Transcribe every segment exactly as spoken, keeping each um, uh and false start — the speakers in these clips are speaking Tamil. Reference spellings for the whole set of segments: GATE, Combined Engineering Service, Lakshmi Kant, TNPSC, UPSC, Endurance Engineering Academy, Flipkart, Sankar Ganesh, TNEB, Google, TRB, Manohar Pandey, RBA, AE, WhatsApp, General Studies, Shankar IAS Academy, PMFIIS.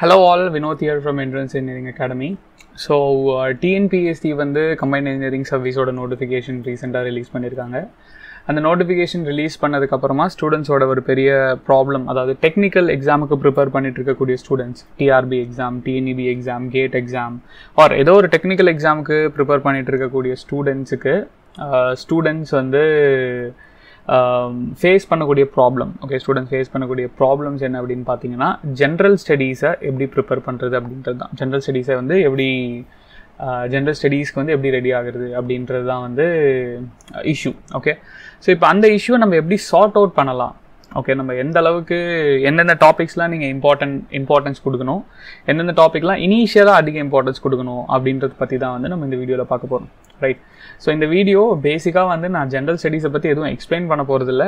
Hello all, Vinod here from Endurance Engineering Academy. So uh, T N P S C is Combined Engineering Service notification recent release panirukanga. And the notification release pannadukku apparama students oda oru periya problem adhaadu technical exam ku prepare panniterukka kudiya students T R B exam, T N E B exam, GATE exam or edho oru technical exam ku prepare panniterukka kudiya students ku uh, students vandu Um, face pannakodiya problem. Okay, students face pannakodiya problems enna appdinu pathina general studies ah eppadi prepare pandrathu appdindradha general studies ah vandu eppadi general studies ku vandu eppadi ready agirudhu appdindradha vandu issue. Okay, so ipo andha issue nam eppadi sort out pannalam. Okay, நம்ம எந்த அளவுக்கு என்னென்ன டாபிக்ஸ்லாம் நீங்கள் இம்பார்ட்டன்ட் இம்பார்ட்டன்ஸ் கொடுக்கணும், எந்தெந்த டாபிக்லாம் இனிஷியலாக அதிக இம்பார்ட்டன்ஸ் கொடுக்கணும் அப்படின்றத பற்றி தான் வந்து நம்ம இந்த வீடியோவில் பார்க்க போகிறோம், ரைட்? ஸோ இந்த வீடியோ பேசிக்காக வந்து நான் ஜென்ரல் ஸ்டடீஸை பற்றி எதுவும் எக்ஸ்பிளைன் பண்ண போகிறதில்ல,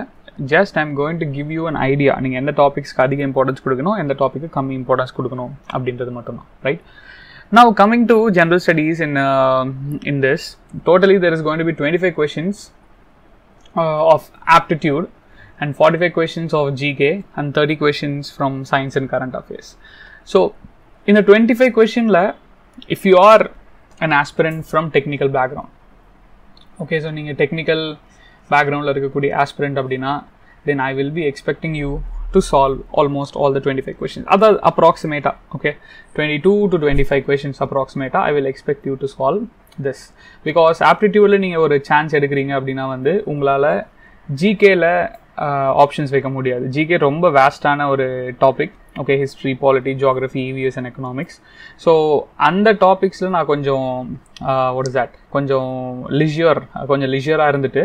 just I am going to give you an idea. நீங்கள் எந்த டாபிக்ஸ்க்கு அதிக இம்பார்ட்டன்ஸ் கொடுக்கணும், எந்த டாபிக்கு கம்மி இம்பார்ட்டன்ஸ் கொடுக்கணும் அப்படின்றது மட்டும்தான், right? Now coming to general studies in uh, in this, totally there is going to be twenty-five questions uh, of aptitude and forty-five questions of G K and thirty questions from science and current affairs. So in the twenty-five question la, if you are an aspirant from technical background, okay, so neenga technical background la irukku aspirant abadina, then I will be expecting you to solve almost all the twenty-five questions, other approximate, okay, twenty-two to twenty-five questions approximate I will expect you to solve this, because aptitude la neenga oru chance edukringa abadina vandu ungala G K la options வைக்க முடியாது. ஜிகே ரொம்ப வேஸ்டான ஒரு topic, okay, history, polity, geography, EVS and economics. So அந்த டாபிக்ஸில் நான் கொஞ்சம் வாட் இஸ் தட் கொஞ்சம் லிஷியர் கொஞ்சம் லிஷியராக இருந்துட்டு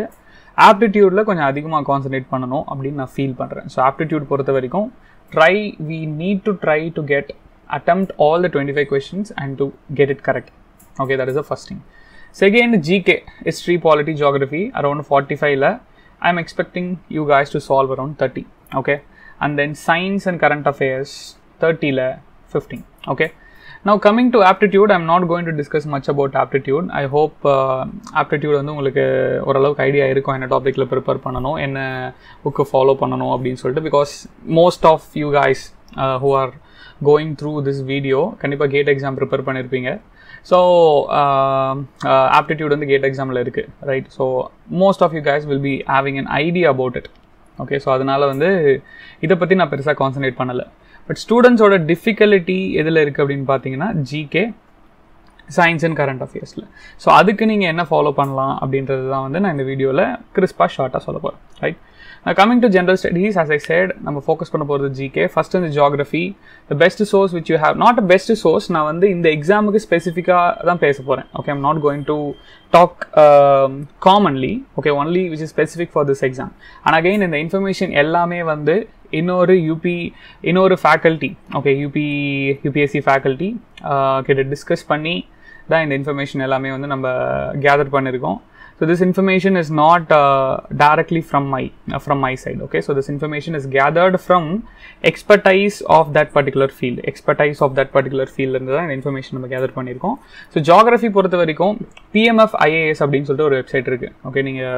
ஆப்டிடியூடில் கொஞ்சம் அதிகமாக கான்சன்ட்ரேட் பண்ணணும் அப்படின்னு நான் ஃபீல் பண்ணுறேன். ஸோ ஆப்டிடியூட் பொறுத்த வரைக்கும் try we need to try to get attempt all the twenty five questions and to get it correct. Okay, that is the first thing. Second, GK, history, polity, geography around forty ஃபைவ்ல I am expecting you guys to solve around thirty, okay, and then science and current affairs thirty la fifteen, okay. Now coming to aptitude, I am not going to discuss much about aptitude. I hope uh, aptitude வந்து உங்களுக்கு ஓரளவுக்கு ஐடியா இருக்கும் என்ன டாபிக்ல ப்ரிப்பேர் பண்ணணும், என்ன புக்கை ஃபாலோ பண்ணணும் அப்படின்னு சொல்லிட்டு, because most of you guys who are going through this video கண்டிப்பாக கேட் எக்ஸாம் ப்ரிப்பேர் பண்ணியிருப்பீங்க. ஸோ ஆப்டிடியூட் வந்து கேட் எக்ஸாமில் இருக்குது, right? So most of you guys will be having an idea about it, okay. So அதனால் வந்து இதை பற்றி நான் பெருசாக கான்சன்ட்ரேட் பண்ணலை. பட் ஸ்டூடெண்ட்ஸோட டிஃபிகல்ட்டி எதில் இருக்குது அப்படின்னு பார்த்தீங்கன்னா ஜிகே, சயின்ஸ் அண்ட் கரண்ட் அஃபேர்ஸில். ஸோ அதுக்கு நீங்கள் என்ன ஃபாலோ பண்ணலாம் அப்படின்றது தான் வந்து நான் இந்த வீடியோவில் கிறிஸ்பாக ஷார்ட்டாக சொல்ல போகிறேன், right? Now coming to general studies, as I said, நம்ம ஃபோக்கஸ் பண்ண போகிறது ஜிகே. ஃபர்ஸ்ட் வந்து geography, the best source which you have, not a best source, நான் வந்து இந்த எக்ஸாமுக்கு ஸ்பெசிஃபிக்காக தான் பேச போகிறேன், okay. I'm not going to talk commonly, okay, only which is specific for this exam. And again இந்த இன்ஃபர்மேஷன் எல்லாமே வந்து இன்னொரு யூபி இன்னொரு faculty, okay, UP UPSC faculty கிட்ட டிஸ்கஸ் பண்ணி தான் இந்த இன்ஃபர்மேஷன் எல்லாமே வந்து நம்ம கேதர் பண்ணியிருக்கோம். So this information is not uh, directly from my uh, from my side, okay. So this information is gathered from expertise of that particular field, expertise of that particular field and the information we gather pannirkom. So geography poratha varaikum P M F I I S appdin solra or website irukku, okay. Neenga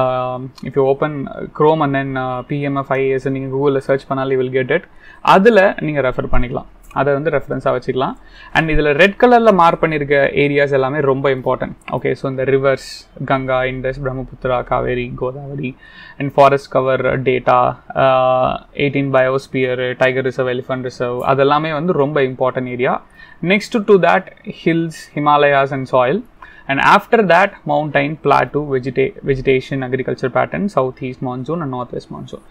uh, if you open Chrome and then uh, P M F I I S neenga Google la search pannal you will get it, adula neenga refer pannikalam, அதை வந்து ரெஃபரன்ஸாக வச்சுக்கலாம். அண்ட் இதில் ரெட் கலரில் மார்க் பண்ணியிருக்க ஏரியாஸ் எல்லாமே ரொம்ப இம்பார்ட்டன்ட், ஓகே. ஸோ இந்த rivers, Ganga, Indus, Brahmaputra, Kaveri, Godavari and forest cover data, eighteen biosphere, tiger reserve, elephant reserve, அதெல்லாமே வந்து ரொம்ப important area. Next to that hills, Himalayas and soil, and after that mountain, plateau, vegeta vegetation, agriculture pattern, southeast monsoon and northwest monsoon.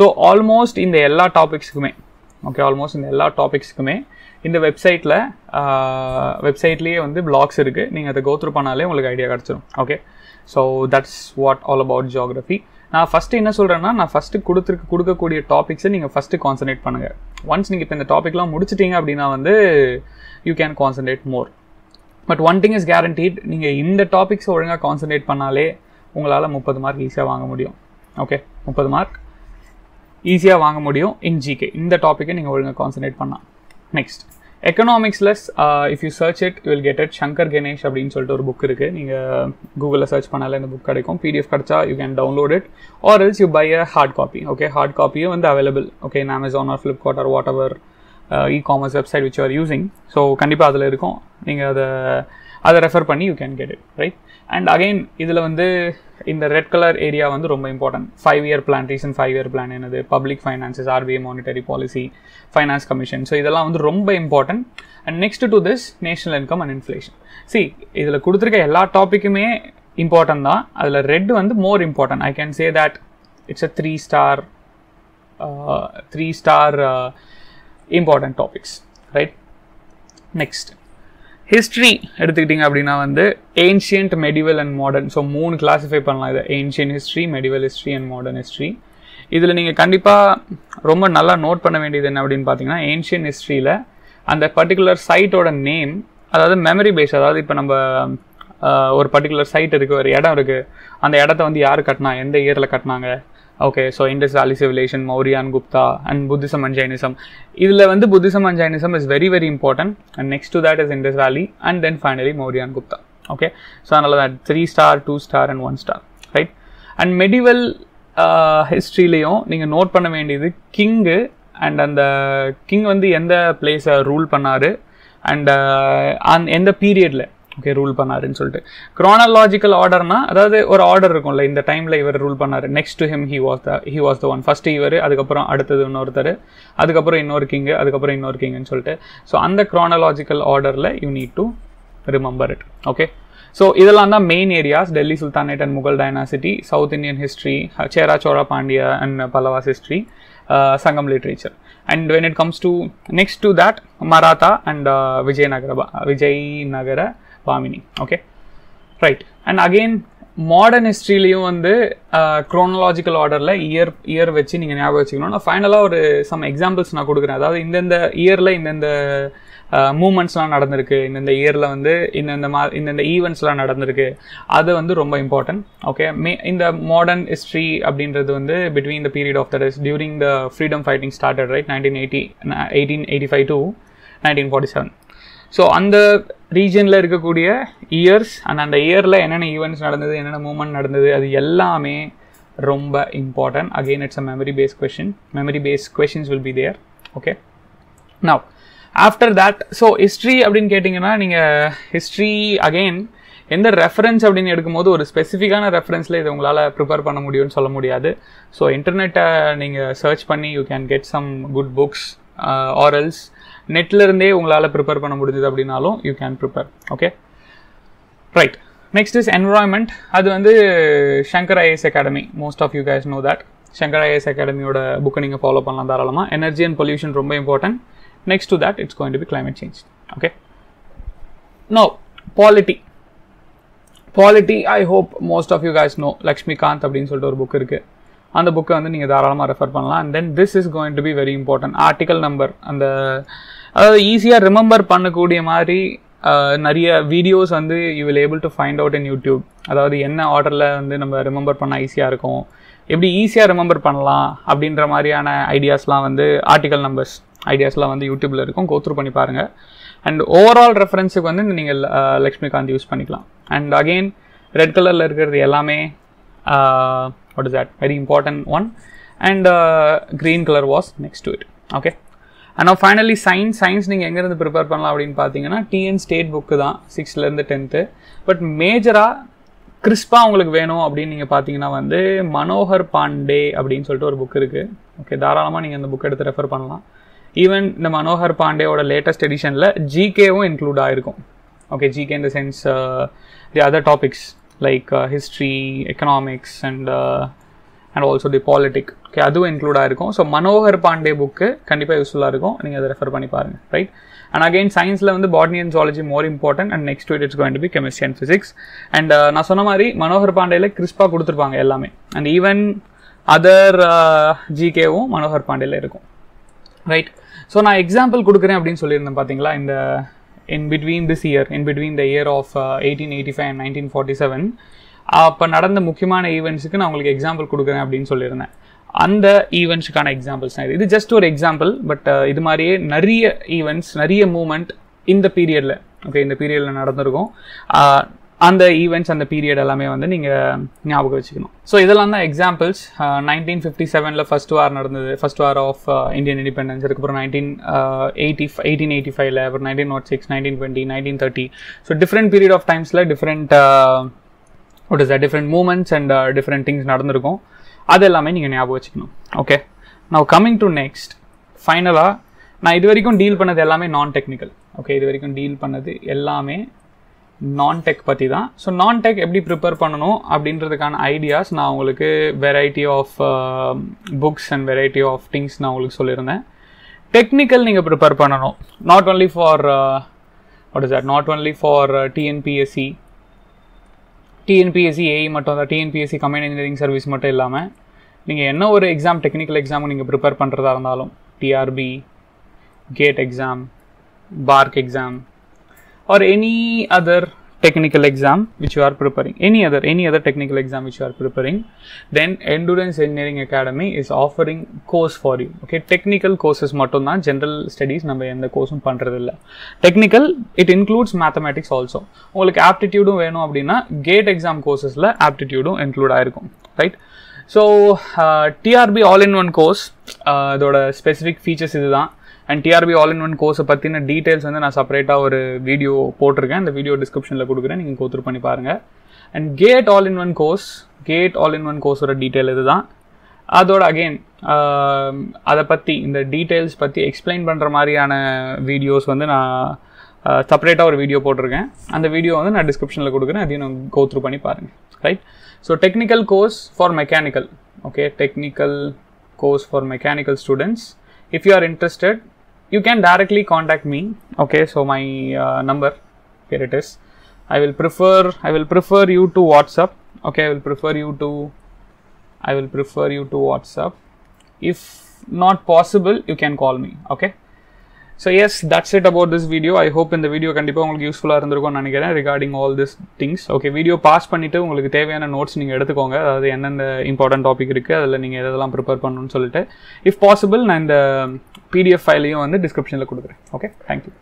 So almost இந்த எல்லா டாபிக்ஸுக்குமே, ஓகே, ஆல்மோஸ்ட் இந்த எல்லா டாபிக்ஸுக்குமே இந்த வெப்சைட்டில் வெப்சைட்லேயே வந்து பிளாக்ஸ் இருக்குது, நீங்கள் அதை கோத்ரூ பண்ணாலே உங்களுக்கு ஐடியா கிடச்சிடும், okay. So that's what all about geography. நான் ஃபஸ்ட்டு என்ன சொல்கிறேன்னா, நான் ஃபஸ்ட்டு கொடுத்துருக்க கொடுக்கக்கூடிய டாபிக்ஸை நீங்கள் ஃபஸ்ட்டு கான்சன்ட்ரேட் பண்ணுங்கள். ஒன்ஸ் நீங்கள் இப்போ இந்த டாபிக்லாம் முடிச்சிட்டிங்க அப்படின்னா வந்து you can concentrate more. But one thing is guaranteed, நீங்கள் இந்த டாபிக்ஸை ஒழுங்காக கான்சன்ட்ரேட் பண்ணாலே உங்களால் முப்பது மார்க் ஈஸியாக வாங்க முடியும், ஓகே. முப்பது மார்க் ஈஸியாக வாங்க முடியும் இன் ஜிகே, இந்த டாப்பிக்கை நீங்கள் ஒழுங்காக கான்சன்ட்ரேட் பண்ணலாம். நெக்ஸ்ட் எக்கனாமிக்ஸில் if you search it you will get it, Shankar Ganesh அப்படின்னு சொல்லிட்டு ஒரு புக் இருக்குது, நீங்கள் கூகுளில் சர்ச் பண்ணாலே இந்த புக் கிடைக்கும். பிடிஎஃப் கிடச்சா you can download it or else you buy a hard copy, okay. Hard காப்பியும் வந்து available, okay, Amazon or Flipkart or whatever uh, e-commerce website which you are using. So kandipa adula irukum, neenga adha adha refer panni you can get it, right? And again idula vandu in the red color area vandu romba important. five year plan, recent five year plan enadhu, public finances, R B A monetary policy, finance commission. So idella vandu romba important. And next to this, national income and inflation. See, idula kuduthirukka ella topic ume important da, adula red vandu more important. I can say that it's a three star uh, three star uh, important topics, right? Next, history எடுத்துக்கிட்டிங்க அப்படின்னா வந்து ancient, medieval and modern. So மூணு கிளாஸிஃபை பண்ணலாம் இதை, ancient history, medieval history and modern history. இதில் நீங்கள் கண்டிப்பாக ரொம்ப நல்லா நோட் பண்ண வேண்டியது என்ன அப்படின்னு பார்த்தீங்கன்னா, ancient historyயில் அந்த பர்டிகுலர் சைட்டோட நேம், அதாவது மெமரி பேஸ், அதாவது இப்போ நம்ம ஒரு பர்டிகுலர் சைட் இருக்குது, ஒரு இடம் இருக்குது, அந்த இடத்த வந்து யார் கட்டினா, எந்த இயரில் கட்டினாங்க. Okay, so Indies valley civilisation, Maurya and Gupta and Buddhism and Jainism. இதில் வந்து Buddhism and Jainism is very very important. And next to that is Indies valley and then finally Maurya and Gupta. Okay, so அதனால தான் three star, two star and one star, right? And medieval ஹிஸ்ட்ரிலையும் நீங்கள் நோட் பண்ண வேண்டியது கிங்கு, அண்ட் அந்த கிங் வந்து எந்த பிளேஸை ரூல் பண்ணார் அண்ட் அந் எந்த பீரியடில் ஓகே ரூல் பண்ணாருன்னு சொல்லிட்டு. க்ரானலாஜிக்கல் ஆர்டர்னா அதாவது ஒரு ஆர்டர் இருக்கும்ல, இந்த டைமில் இவர் ரூல் பண்ணார், next to him he was the he was the one. First இவர், அதுக்கப்புறம் அடுத்தது இன்னொருத்தர், அதுக்கப்புறம் இன்னொரு கிங்கு, அதுக்கப்புறம் இன்னொரு கிங்குன்னு சொல்லிட்டு. ஸோ அந்த க்ரானலாஜிக்கல் ஆர்டரில் you need to remember it. Okay, so இதெல்லாம் தான் main areas. Delhi sultanate and Mughal dynasty, south Indian history, Chera Chola Pandya and Pallavas history, Sangam literature. And when it comes to next to that, Maratha and uh, Vijayanagara Vijayanagara Bamini. Okay, right. And again modern history லியும் வந்து chronological orderல year year வெச்சு நீங்க ஞாபகம் வச்சுக்கணும். நான் ஃபைனலா ஒரு some examples நான் கொடுக்குறேன், அதாவது இந்த இந்த இயர்ல இந்த இந்த மூமெண்ட்ஸ்லாம் நடந்திருக்கு, இந்த இந்த இயர்ல வந்து இந்த இந்த இந்த ஈவெண்ட்ஸ்லாம் நடந்திருக்கு, அது வந்து ரொம்ப இம்பார்ட்டன்ட். ஓகே, இந்த மாடர்ன் ஹிஸ்ட்ரி அப்படின்றது வந்து between the period of that is during the freedom fighting started, right? Nineteen eighty eighteen eighty five to nineteen forty seven. So அந்த ரீஜனில் இருக்கக்கூடிய இயர்ஸ் அண்ட் அந்த இயரில் என்னென்ன ஈவெண்ட்ஸ் நடந்தது, என்னென்ன மூமெண்ட் நடந்தது, அது எல்லாமே ரொம்ப important. Again it's a memory based question, memory based questions will be there. Okay, now after that, so history அப்படின்னு கேட்டிங்கன்னா நீங்கள் ஹிஸ்ட்ரி அகெயின் எந்த ரெஃபரன்ஸ் அப்படின்னு எடுக்கும்போது ஒரு ஸ்பெசிஃபிக்கான ரெஃபரன்ஸில் இது உங்களால் ப்ரிப்பேர் பண்ண முடியும்னு சொல்ல முடியாது. ஸோ இன்டர்நெட்டை நீங்கள் சர்ச் பண்ணி you can get some good books, or else நெட்லேருந்தே உங்களால் ப்ரிப்பேர் பண்ண முடிஞ்சது அப்படின்னாலும் you can prepare. Okay, right. Next is environment. அது வந்து Shankar IAS academy, most of you guys know that. Shankar IAS அகாடமியோட புக்கை நீங்கள் ஃபாலோ பண்ணலாம் தாராளமாக. எனர்ஜி அண்ட் பொல்யூஷன் ரொம்ப important. Next to that, it's going to be climate change. Okay. Now, polity. Polity, I hope most of you guys know. Lakshmi Kant abdin solta or book irukku. And the book vandu neenga tharalama refer pannalam. And then this is going to be very important. Article number and the adha easy ah remember pannakoodiya mari nariya videos vandu you will able to find out in YouTube. Adhaadu enna order la vandu nam remember panna easy ah irukum. Eppadi easy ah remember pannalam abindra mariyana ideas la vandu article numbers ஐடியாஸ்லாம் வந்து யூடியூப்பில் இருக்கும், கோத்ரூ பண்ணி பாருங்கள். அண்ட் ஓவரால் ரெஃபரன்ஸுக்கு வந்து நீங்கள் லக்ஷ்மிகாந்த் யூஸ் பண்ணிக்கலாம். அண்ட் அகெயின் ரெட் கலரில் இருக்கிறது எல்லாமே what is that very important one. And green colour was next to it. Okay, and நான் ஃபைனலி சயின்ஸ். சயின்ஸ் நீங்கள் எங்கேருந்து ப்ரிப்பேர் பண்ணலாம் அப்படின்னு பார்த்தீங்கன்னா டிஎன் ஸ்டேட் புக்கு தான், சிக்ஸ்த்லேருந்து டென்த்து. பட் மேஜராக கிறிஸ்பாக உங்களுக்கு வேணும் அப்படின்னு நீங்கள் பார்த்தீங்கன்னா வந்து மனோகர் பாண்டே அப்படின்னு சொல்லிட்டு ஒரு புக் இருக்குது. ஓகே, தாராளமாக நீங்கள் அந்த புக் எடுத்து ரெஃபர் பண்ணலாம். ஈவன் இந்த மனோகர் பாண்டேவோட லேட்டஸ்ட் எடிஷனில் ஜிகேவும் இன்க்ளூட் ஆகிருக்கும். Okay, GK in the sense the other topics like history, economics and and also the politic. Okay, அதுவும் இன்க்ளூட் ஆகிருக்கும். ஸோ மனோகர் பாண்டே புக்கு கண்டிப்பாக யூஸ்ஃபுல்லாக இருக்கும், நீங்கள் அதை ரெஃபர் பண்ணி பாருங்கள், ரைட்? அண்ட் அகெயின் சயின்ஸில் வந்து botany and zoology more important. And next we'd it's going to be chemistry and physics. And நான் சொன்ன மாதிரி மனோகர் பாண்டேயில் கிறிஸ்பாக கொடுத்துருப்பாங்க எல்லாமே. அண்ட் ஈவன் அதர் ஜிகேவும் மனோகர் பாண்டேயில் இருக்கும், ரைட்? ஸோ நான் எக்ஸாம்பிள் கொடுக்குறேன் அப்படின்னு சொல்லியிருந்தேன் பார்த்தீங்களா. இந்த in between this year, in between the year of eighteen eighty five and nineteen forty seven அப்போ நடந்த முக்கியமான ஈவெண்ட்ஸுக்கு நான் உங்களுக்கு எக்ஸாம்பிள் கொடுக்குறேன் அப்படின்னு சொல்லியிருந்தேன். அந்த ஈவெண்ட்ஸுக்கான எக்ஸாம்பிள்ஸ் தான் இது. இது ஜஸ்ட் ஒரு எக்ஸாம்பிள், பட் இது மாதிரியே நிறைய ஈவெண்ட்ஸ், நிறைய மூமெண்ட் இந்த பீரியடில், ஓகே, இந்த பீரியடில் நடந்திருக்கும். and the events and the period allame vandu neenga nyabaga vechikanum. So idella na examples uh, nineteen fifty-seven la first war nadandhadu, first war of uh, Indian independence, adukapra nineteen eighty-five la, apra nineteen oh six, nineteen twenty, nineteen thirty. So different period of times la different uh, what is that different movements and uh, different things nadandirukum, adellame neenga nyabaga vechikanum. Okay, now coming to next final ah na idvaraikum deal pannadhu ellame non technical. Okay, idvaraikum deal pannadhu ellame non-tech பத்தி தான். ஸோ non-tech எப்படி ப்ரிப்பேர் பண்ணணும் அப்படின்றதுக்கான ஐடியாஸ் நான் உங்களுக்கு variety of books and variety of things நான் உங்களுக்கு சொல்லியிருந்தேன். டெக்னிக்கல் நீங்கள் ப்ரிப்பேர் பண்ணணும், not only for what is that not only for TNPSC TNPSC AE மட்டும் தான், டிஎன்பிஎஸ்சி கம்பைன் இன்ஜினியரிங் சர்வீஸ் மட்டும் இல்லாமல் நீங்கள் என்ன ஒரு எக்ஸாம் டெக்னிக்கல் எக்ஸாம் நீங்கள் ப்ரிப்பேர் பண்ணுறதா இருந்தாலும் TRB, GATE exam, BARC exam or any other technical exam which you are preparing, any other any other technical exam which you are preparing, then Endurance Engineering Academy is offering course for you. Okay, technical courses mattum dhaan, general studies nama endha course um pandradilla. Technical, it includes mathematics also. Ungalku aptitude um venum appadina gate exam courses la aptitude um include aayirukum, right? So uh, T R B all in one course idoda uh, specific features idhaan. And T R B all in one course பற்றின டீட்டெயில்ஸ் வந்து நான் செப்பரேட்டாக ஒரு வீடியோ போட்டிருக்கேன், அந்த வீடியோ டிஸ்கிரிப்ஷனில் கொடுக்குறேன், நீங்கள் கோத்ரூ பண்ணி பாருங்கள். And GATE all in one course GATE all in one கோர்ஸோட டீட்டெயில் இது தான். அதோட அகெயின் அதை பற்றி இந்த டீட்டெயில்ஸ் பற்றி எக்ஸ்பிளைன் பண்ணுற மாதிரியான வீடியோஸ் வந்து நான் செப்பரேட்டாக ஒரு வீடியோ போட்டிருக்கேன், அந்த வீடியோ வந்து நான் டிஸ்கிரிப்ஷனில் கொடுக்குறேன், அதையும் நான் கோத்ரூ பண்ணி பாருங்கள், right? So technical course for mechanical. Okay, technical course for mechanical students. If you are interested, you can directly contact me. Okay, so my uh, number here it is. I will prefer I will prefer you to WhatsApp. Okay, I will prefer you to I will prefer you to WhatsApp. If not possible, you can call me. Okay, so yes, that's it about this video. I hope in the video kandipa ungalku useful ah irundirukum nanikiren regarding all these things. Okay, video pass pannittu ungalku theviyana notes neenga edutukonga, adha enna enna important topic irukku adha neenga edha prepare pannonu solittu if possible na indha P D F file-ஐயும் வந்து டிஸ்கிரிப்ஷனில் கொடுக்குறேன். Okay, thank you.